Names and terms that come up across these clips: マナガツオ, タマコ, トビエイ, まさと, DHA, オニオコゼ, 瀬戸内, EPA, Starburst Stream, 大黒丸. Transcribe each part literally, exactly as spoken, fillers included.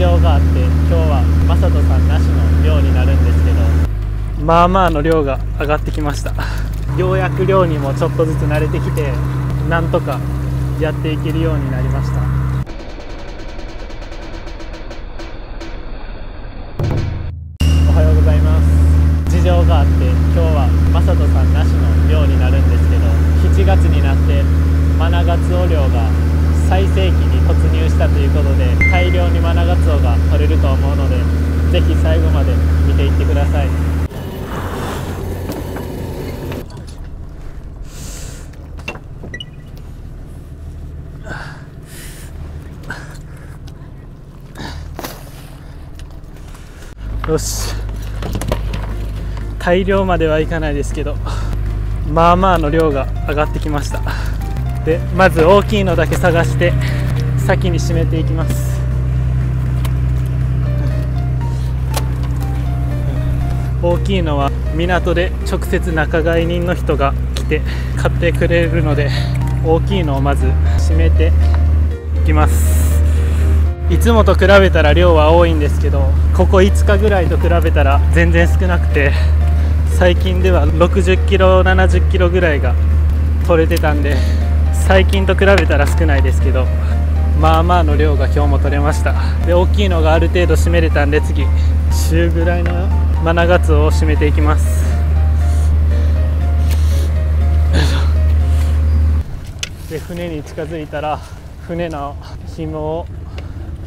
情があって、今日はマサトさんなしの漁になるんですけど、まあまあの量が上がってきましたようやく漁にもちょっとずつ慣れてきて、なんとかやっていけるようになりました。おはようございます。事情があって今日はマサトさんなしの漁になるんですけど、しちがつになってマナガツオ漁が最盛期に突入したということで、大量にマナガツオが取れると思うので、ぜひ最後まで見ていってください。よし、大量まではいかないですけど、まあまあの量が上がってきました。で、まず大きいのだけ探して先に締めていきます。大きいのは港で直接仲買人の人が来て買ってくれるので、大きいのをまず締めていきます。いつもと比べたら量は多いんですけど、ここいつかぐらいと比べたら全然少なくて、最近ではろくじゅっキロななじゅっキロぐらいが取れてたんで、最近と比べたら少ないですけど、まあまあの量が今日も取れました。で、大きいのがある程度締めれたんで、次中ぐらいのマナガツオを締めていきます。で、船に近づいたら船の紐を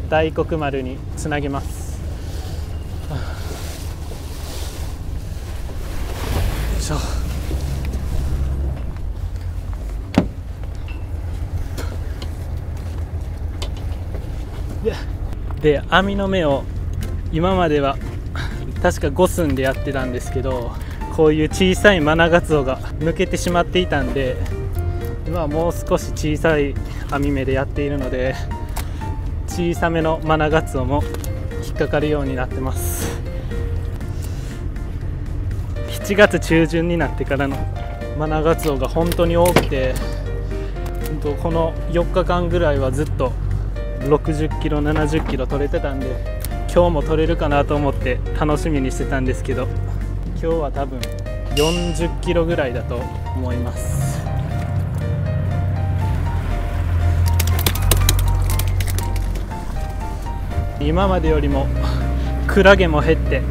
大黒丸につなげます。で、網の目を今までは確かごすんでやってたんですけど、こういう小さいマナガツオが抜けてしまっていたんで、今はもう少し小さい網目でやっているので、小さめのマナガツオも引っかかるようになってます。しちがつ中旬になってからのマナガツオが本当に多くて、このよっかかんぐらいはずっとろくじゅっキロななじゅっキロ取れてたんで、今日も取れるかなと思って楽しみにしてたんですけど、今日は多分よんじゅっキロぐらいだと思います。今までよりもクラゲも減って、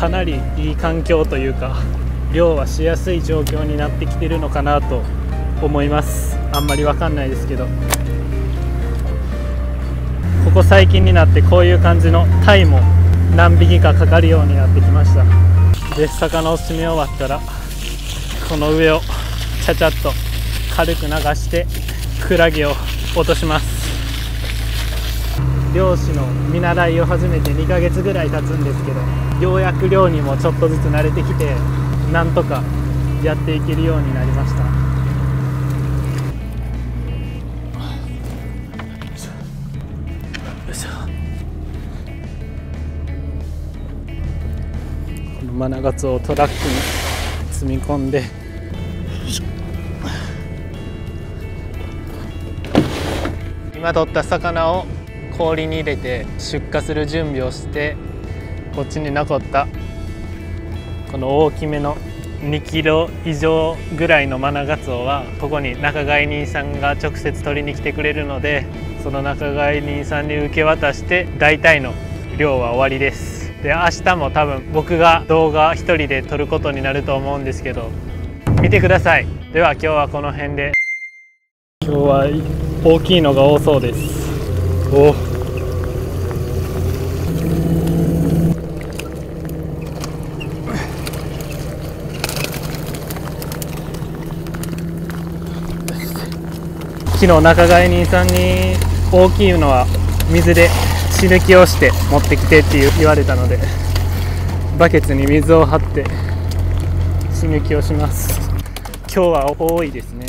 かなりいい環境というか、漁はしやすい状況になってきてるのかなと思います。あんまりわかんないですけど、ここ最近になってこういう感じのタイも何匹かかかるようになってきました。で、魚を締め終わったら、この上をちゃちゃっと軽く流してクラゲを落とします。漁師の見習いを始めてにかげつぐらい経つんですけど、ようやく漁にもちょっとずつ慣れてきて、なんとかやっていけるようになりました。このマナガツオをトラックに積み込んで、今取った魚を氷に入れて出荷する準備をして、こっちに残ったこの大きめのにキロ以上ぐらいのマナガツオは、ここに仲買人さんが直接取りに来てくれるので、その仲買人さんに受け渡して大体の量は終わりです。で、明日も多分僕が動画ひとりで撮ることになると思うんですけど、見てください。では今日はこの辺で。今日は大きいのが多そうです。お、昨日仲買人さんに大きいのは水でし抜きをして持ってきてって言われたので、バケツに水を張ってし抜きをします。今日は多いですね。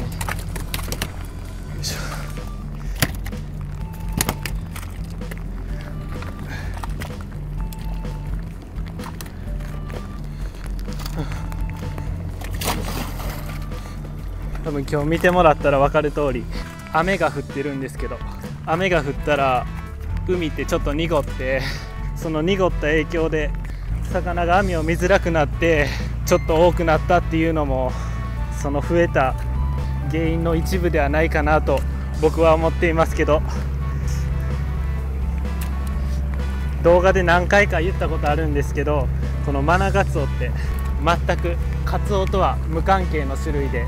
多分今日見てもらったら分かる通り、雨が降ってるんですけど、雨が降ったら海ってちょっと濁って、その濁った影響で魚が網を見づらくなってちょっと多くなったっていうのも、その増えた原因の一部ではないかなと僕は思っていますけど、動画で何回か言ったことあるんですけど、このマナガツオって全くカツオとは無関係の種類で、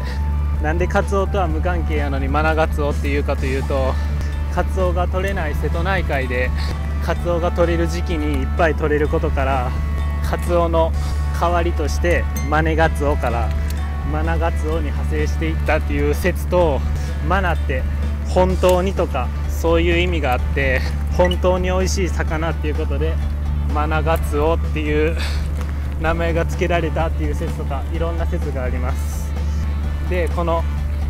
なんでカツオとは無関係やのにマナガツオっていうかというと、カツオが取れない瀬戸内海でカツオが取れる時期にいっぱい取れることから、カツオの代わりとしてマネガツオからマナガツオに派生していったっていう説と、マナって本当にとかそういう意味があって、本当に美味しい魚っていうことでマナガツオっていう名前が付けられたっていう説とか、いろんな説があります。でこの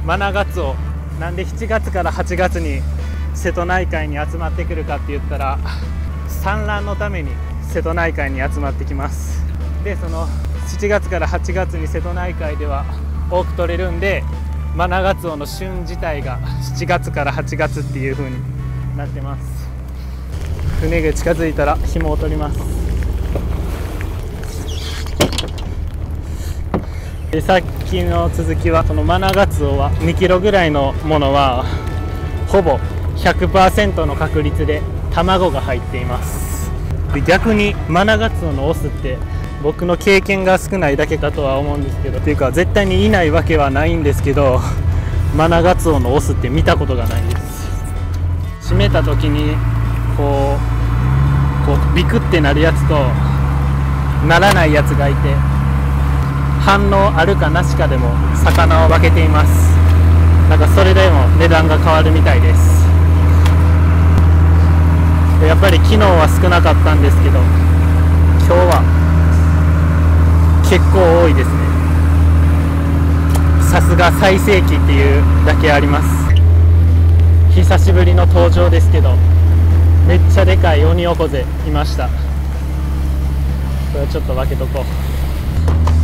マナガツオなんでしちがつからはちがつに瀬戸内海に集まってくるかって言ったら、産卵のために瀬戸内海に集まってきます。でそのしちがつからはちがつに瀬戸内海では多く取れるんで、マナガツオの旬自体がしちがつからはちがつっていう風になってます。船が近づいたら紐を取ります。でさっきの続きは、このマナガツオはにキロぐらいのものはほぼ ひゃくパーセント の確率で卵が入っています。で逆にマナガツオのオスって僕の経験が少ないだけかとは思うんですけど、っていうか絶対にいないわけはないんですけど、マナガツオのオスって見たことがないです。閉めた時にこうこうビクってなるやつとならないやつがいて、反応あるかなしかでも魚は分けています。なんかそれでも値段が変わるみたいです。やっぱり昨日は少なかったんですけど、今日は結構多いですね。さすが最盛期っていうだけあります。久しぶりの登場ですけど、めっちゃでかいオニオコゼいました。これはちょっと分けとこう。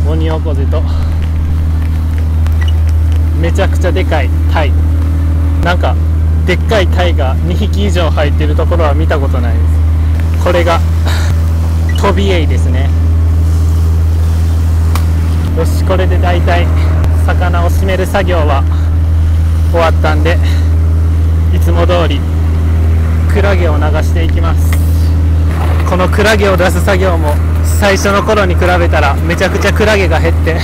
オニオコゼとめちゃくちゃでかいタイ、なんかでっかいタイがにひき以上入ってるところは見たことないです。これがトビエイですね。よし、これで大体魚を締める作業は終わったんで、いつも通りクラゲを流していきます。このクラゲを出す作業も最初の頃に比べたらめちゃくちゃクラゲが減って、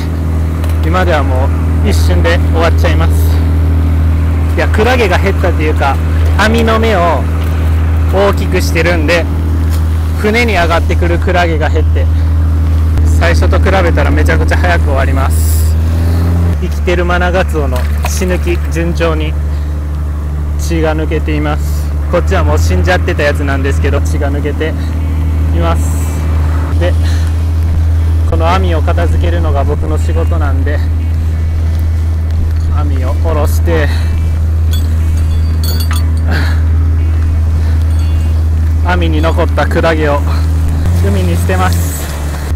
今ではもう一瞬で終わっちゃいます。いや、クラゲが減ったっていうか網の目を大きくしてるんで、船に上がってくるクラゲが減って、最初と比べたらめちゃくちゃ早く終わります。生きてるマナガツオの血抜き、順調に血が抜けています。こっちはもう死んじゃってたやつなんですけど、血が抜けています。でこの網を片付けるのが僕の仕事なんで、網を下ろして網に残ったクラゲを海に捨てます。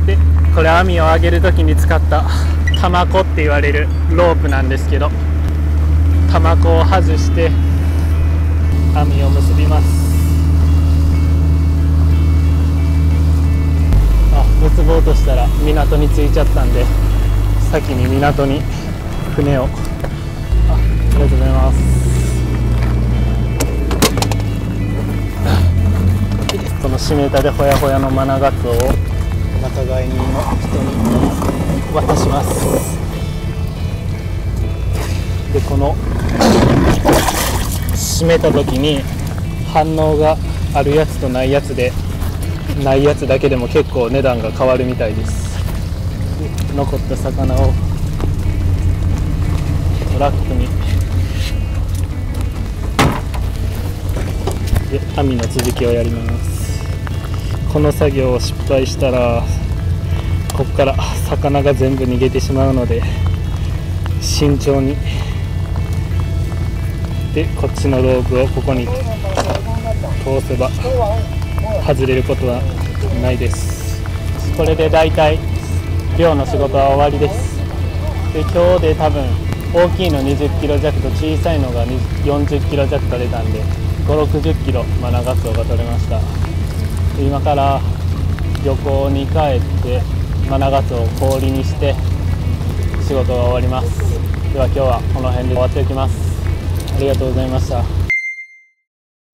でこれ網を上げるときに使ったタマコって言われるロープなんですけど、タマコを外して網を結びます。あ、結ぼうとしたら港に着いちゃったんで、先に港に船を、あ、ありがとうございます。この締め板でほやほやのマナガツオを仲買人の人に渡します。でこの締めた時に反応があるやつとないやつで、ないやつだけでも結構値段が変わるみたいです。で残った魚をラックに、で網の続きをやります。この作業を失敗したらここから魚が全部逃げてしまうので、慎重に。でこっちのロープをここに通せば外れることはないです。これで大体漁の仕事は終わりです。で今日で多分大きいのにじゅっキロ弱と小さいのがよんじゅっキロ弱取れたんで、ごじゅうろくじゅっキロ、まあ、長くが取れました。今から漁港に帰って、まあ、長津を氷にして仕事が終わります。では今日はこの辺で終わっていきます。ありがとうございました。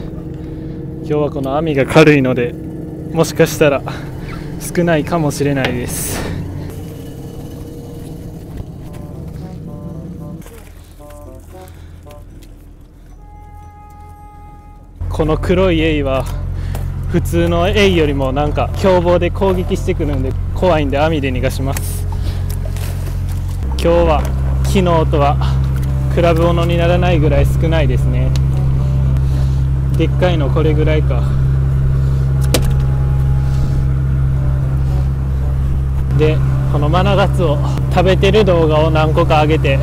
今日はこの網が軽いのでもしかしたら少ないかもしれないです。この黒いエイは普通のエイよりもなんか凶暴で攻撃してくるんで怖いんで網で逃がします。今日は昨日とは比べ物にならないぐらい少ないですね。でっかいのこれぐらいかで、このマナガツを食べてる動画を何個か上げて、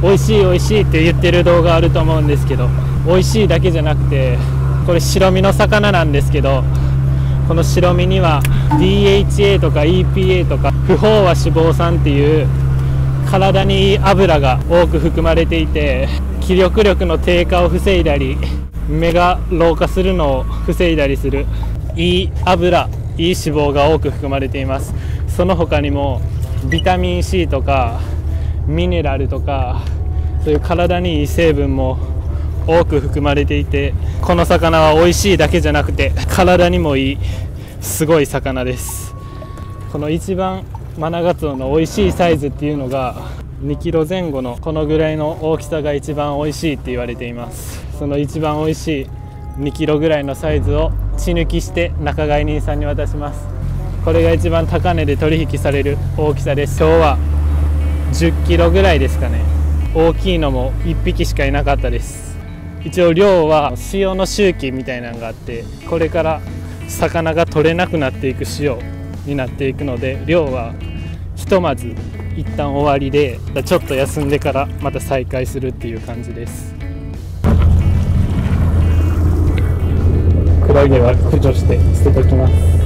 美味しい美味しいって言ってる動画あると思うんですけど、美味しいだけじゃなくてこれ白身の魚なんですけど、この白身には ディーエイチエー とか イーピーエー とか不飽和脂肪酸っていう体にいい油が多く含まれていて、気力力の低下を防いだり目が老化するのを防いだりするいい油、いい脂肪が多く含まれています。その他にもビタミン シー とかミネラルとかそういう体にいい成分も多く含まれていて、この魚は美味しいだけじゃなくて体にもいいすごい魚です。この一番マナガツオの美味しいサイズっていうのがにキロぜん後のこのぐらいの大きさが一番美味しいって言われています。その一番美味しいにキロぐらいのサイズを血抜きして仲買人さんに渡します。これが一番高値で取引される大きさです。今日はじゅっキロぐらいですかね。大きいのもいっぴきしかいなかったです。一応漁は潮の周期みたいなのがあって、これから魚が取れなくなっていく潮になっていくので、漁はひとまず一旦終わりでちょっと休んでからまた再開するっていう感じです。クラゲは駆除して捨てておきます。